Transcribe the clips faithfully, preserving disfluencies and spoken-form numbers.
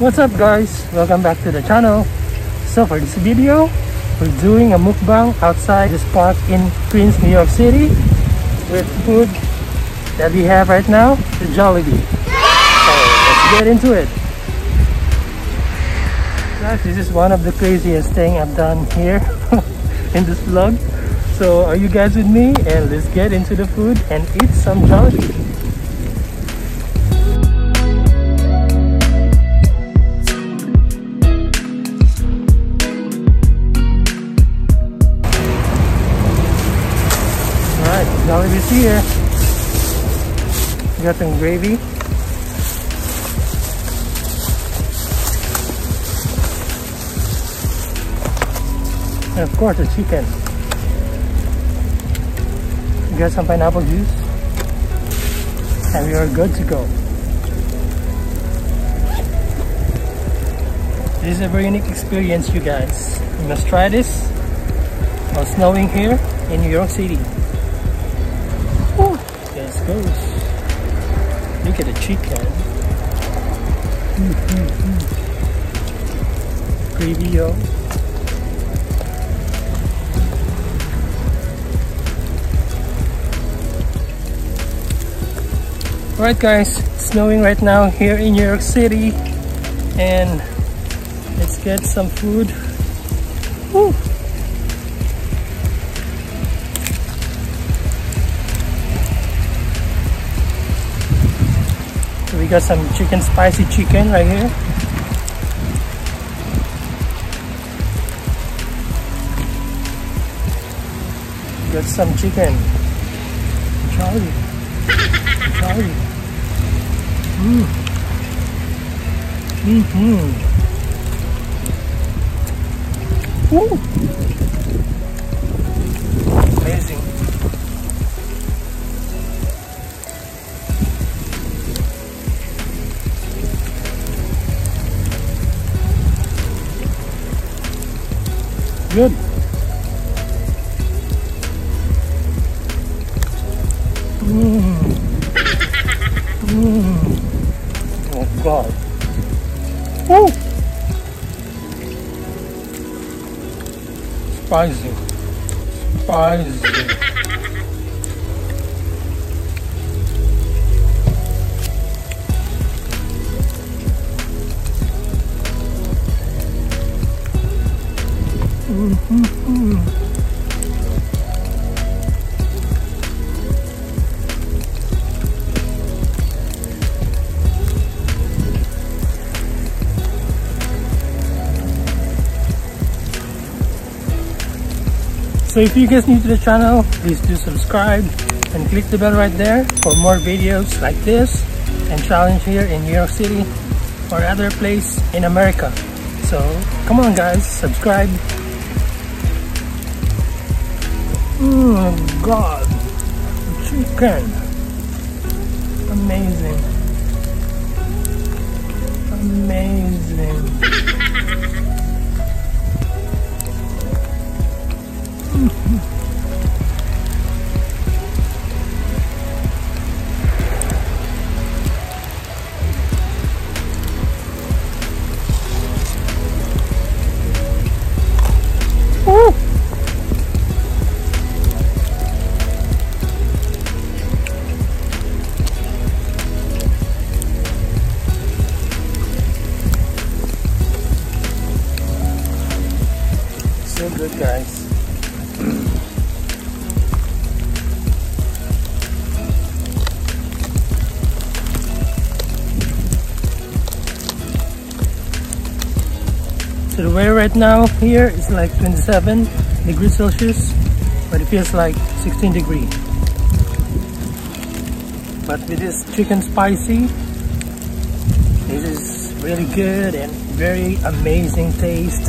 What's up guys, welcome back to the channel. So for this video, we're doing a mukbang outside this park in Queens, New York City with food that we have right now, the Jollibee. So let's get into it. Guys, this is one of the craziest thing I've done here in this vlog. So are you guys with me? And let's get into the food and eat some Jollibee. Jollibee's here. Got some gravy. And of course the chicken. We got some pineapple juice. And we are good to go. This is a very unique experience, you guys. You must try this. While snowing here in New York City. Let's go. Look at the chicken. Mm, mm, mm. Gravy, yo. Alright guys, it's snowing right now here in New York City. And let's get some food. Woo. We got some chicken, spicy chicken right here. Got some chicken. Charlie. Charlie. Mm. Mm-hmm. Woo. Amazing. Good. Mm. Mm. Oh God. Woo. Spicy. Spicy. Mm-hmm. So if you guys new to the channel, please do subscribe and click the bell right there for more videos like this and challenge here in New York City or other place in America. So come on guys, subscribe. Oh God, chicken, amazing, amazing. Woo! So good, guys. So the weather right now here is like twenty-seven degrees Celsius, but it feels like sixteen degrees. But with this chicken spicy, this is really good and very amazing taste.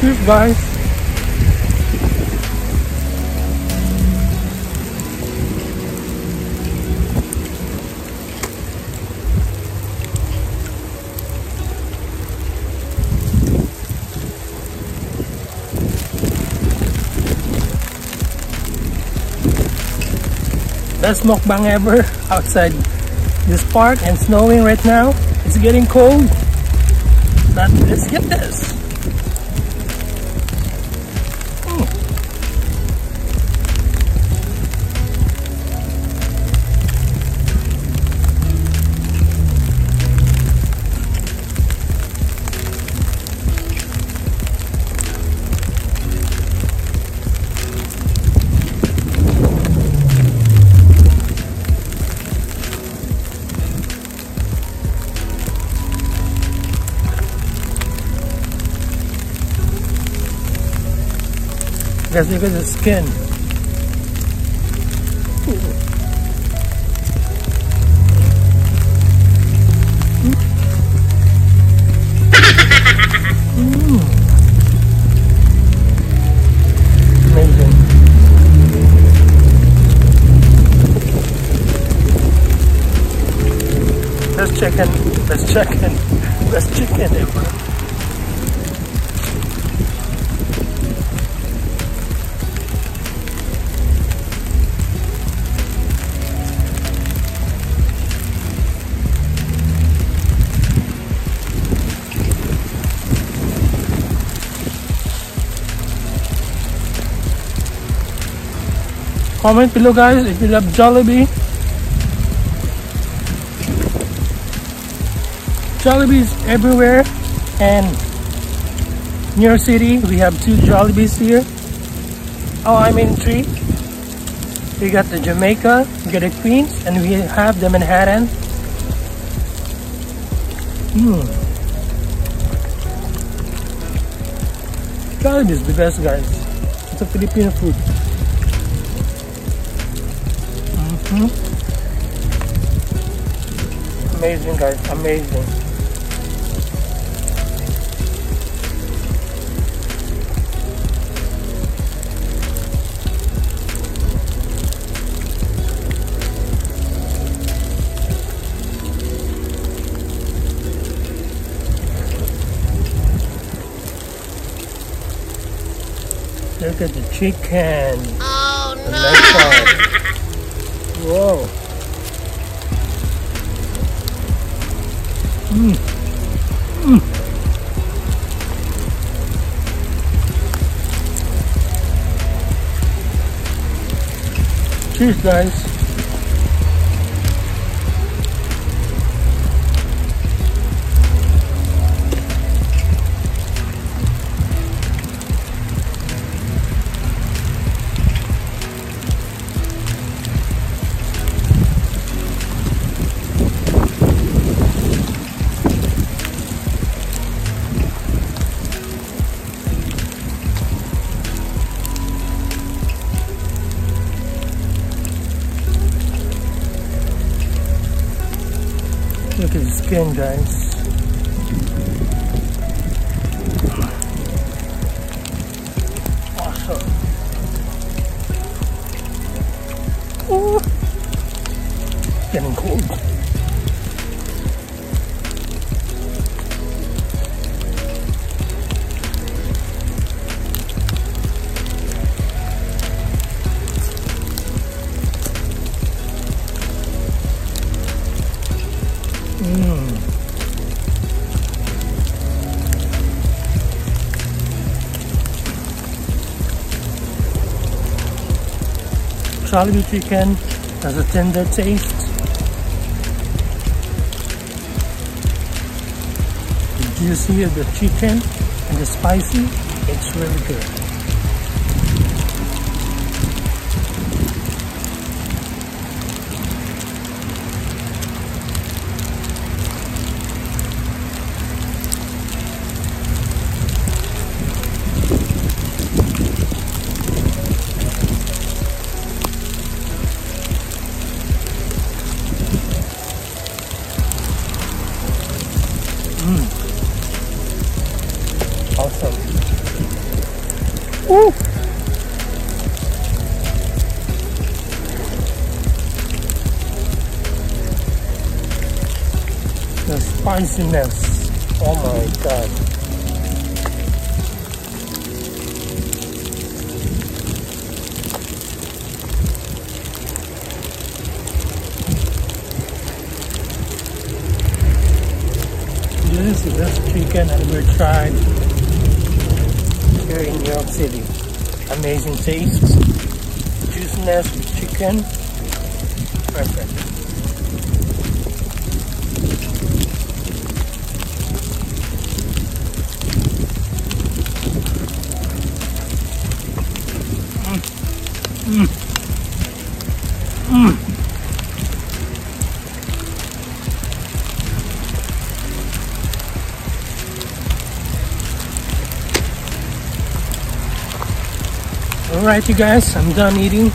Cheers, guys. Best mukbang ever outside this park, and snowing right now. It's getting cold. But let's get this. Guys, look at the skin. Amazing. Best chicken, best chicken, best chicken ever. Comment below, guys, if you love Jollibee. Jollibee is everywhere, and in your city we have two Jollibees here. Oh, I mean three. We got the Jamaica, we got the Queens, and we have the Manhattan. Mm. Jollibee is the best, guys. It's a Filipino food. Mm-hmm. Amazing, guys, amazing. Look at the chicken. Oh no! The next one. Whoa. Mm. Mm. Cheers, guys. Look at the skin, guys. Awesome. Ooh. Getting cold. Jollibee chicken has a tender taste. The juicy of the chicken and the spicy, it's really good. Awesome. Woo. The spiciness, oh my god. This is the best chicken I've ever tried here in New York City. Amazing taste, juiciness with chicken, perfect. Mm. Mm. Mm. Alright you guys, I'm done eating.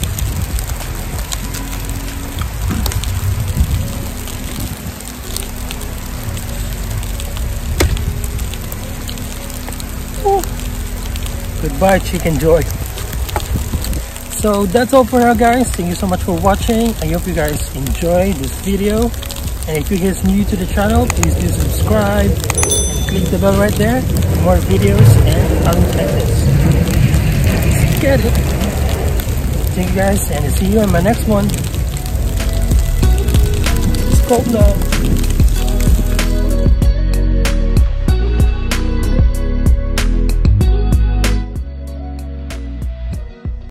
Ooh. Goodbye chicken joy. So that's all for now guys. Thank you so much for watching. I hope you guys enjoyed this video. And if you guys are new to the channel, please do subscribe and click the bell right there for more videos and unexpected. Get it. Thank you guys and see you in my next one. It's cold now.